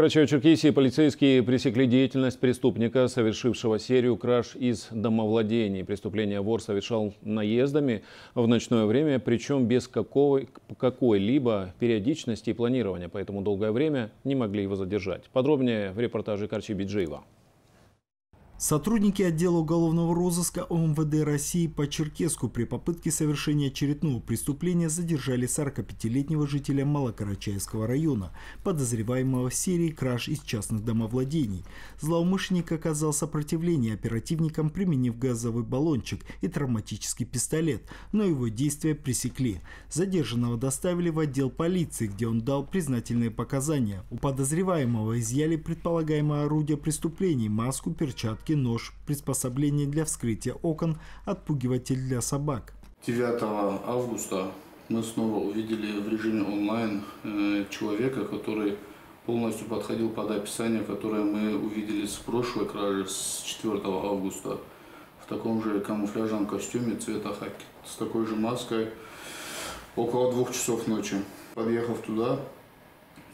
Карачаево-Черкесии полицейские пресекли деятельность преступника, совершившего серию краж из домовладений. Преступление вор совершал наездами в ночное время, причем без какой-либо периодичности и планирования, поэтому долгое время не могли его задержать. Подробнее в репортаже Карчибиджеева. Сотрудники отдела уголовного розыска ОМВД России по Черкесску при попытке совершения очередного преступления задержали 45-летнего жителя Малокарачаевского района, подозреваемого в серии краж из частных домовладений. Злоумышленник оказал сопротивление оперативникам, применив газовый баллончик и травматический пистолет, но его действия пресекли. Задержанного доставили в отдел полиции, где он дал признательные показания. У подозреваемого изъяли предполагаемое орудие преступлений – маску, перчатки, нож, приспособление для вскрытия окон, отпугиватель для собак. 9 августа мы снова увидели в режиме онлайн человека, который полностью подходил под описание, которое мы увидели с прошлой кражи, с 4 августа. В таком же камуфляжном костюме цвета хаки, с такой же маской, около 2 часов ночи. Подъехав туда,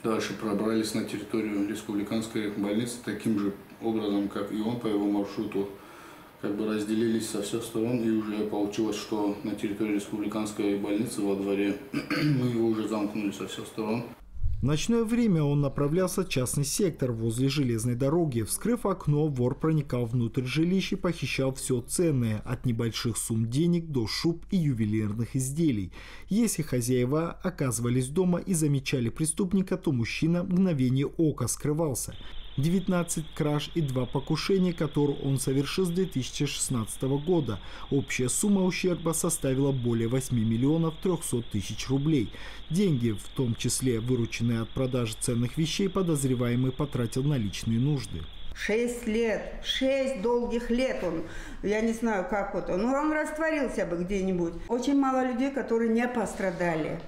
дальше пробрались на территорию республиканской больницы таким же образом, как и он, по его маршруту, как бы разделились со всех сторон, и уже получилось, что на территории республиканской больницы во дворе мы его уже замкнули со всех сторон. В ночное время он направлялся в частный сектор возле железной дороги. Вскрыв окно, вор проникал внутрь жилища и похищал все ценное, от небольших сумм денег до шуб и ювелирных изделий. Если хозяева оказывались дома и замечали преступника, то мужчина в мгновение ока скрывался. 19 краж и 2 покушения, которые он совершил с 2016 года. Общая сумма ущерба составила более 8 300 000 рублей. Деньги, в том числе вырученные от продажи ценных вещей, подозреваемый потратил на личные нужды. 6 долгих лет он, я не знаю, как вот он, но он растворился бы где-нибудь. Очень мало людей, которые не пострадали.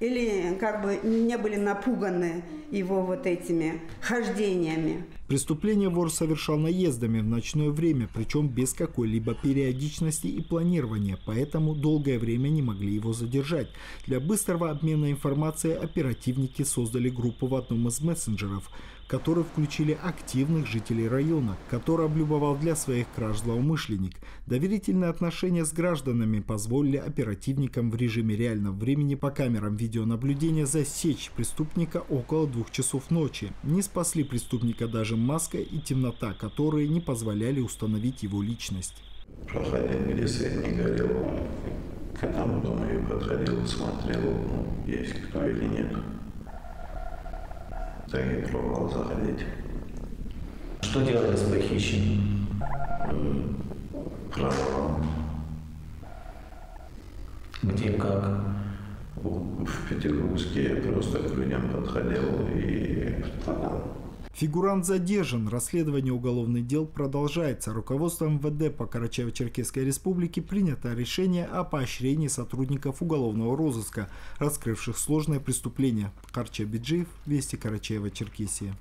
Или как бы не были напуганы его вот этими хождениями. Преступление вор совершал наездами в ночное время, причем без какой-либо периодичности и планирования, поэтому долгое время не могли его задержать. Для быстрого обмена информацией оперативники создали группу в одном из мессенджеров, в которой включили активных жителей района, который облюбовал для своих краж злоумышленник. Доверительные отношения с гражданами позволили оперативникам в режиме реального времени по камерам видеонаблюдения засечь преступника около 2 часов ночи. Не спасли преступника даже маска и темнота, которые не позволяли установить его личность. Проходя мимо, свет не горел. К нам в доме подходил, смотрел, есть кто или нет. Так и пробовал заходить. Что делать с похищенным? Пропал. Где, как? В Петербурге просто к людям подходил и пропал. Фигурант задержан. Расследование уголовных дел продолжается. Руководством МВД по Карачаево-Черкесской республике принято решение о поощрении сотрудников уголовного розыска, раскрывших сложное преступление. Карчибиджеев, Вести Карачаево-Черкесия.